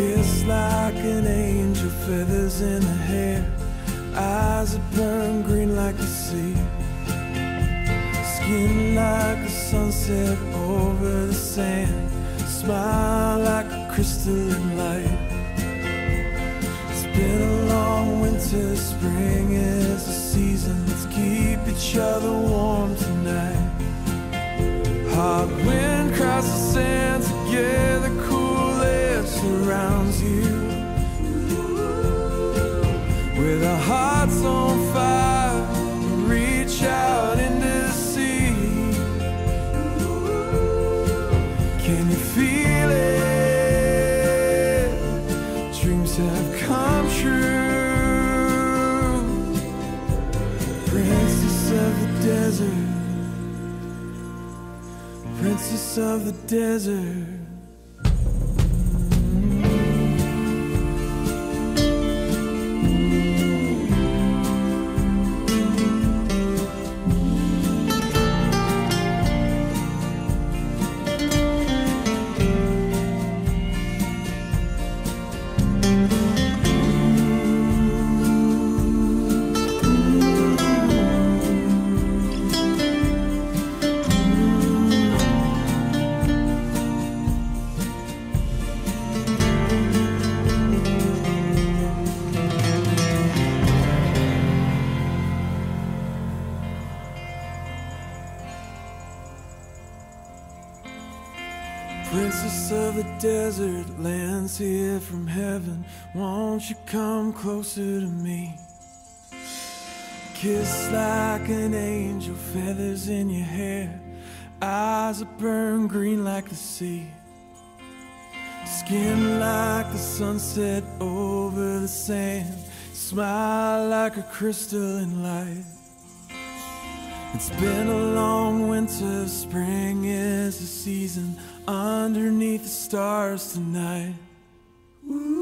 Kiss like an angel, feathers in her hair, eyes that burn green like the sea, skin like a sunset over the sand, smile like a crystalline light. It's been a long winter, spring is the season, let's keep each other warm tonight. Hot wind cries the sand together, cool air surrounds you. With our hearts on fire, reach out into the sea. Can you feel it? Dreams have come true. Princess of the desert, Princess of the desert. Princess of the desert, lands here from heaven, won't you come closer to me? Kiss like an angel, feathers in your hair, eyes that burn green like the sea, skin like the sunset over the sand, smile like a crystalline light. It's been a long winter, spring is the season, underneath the stars tonight. Ooh.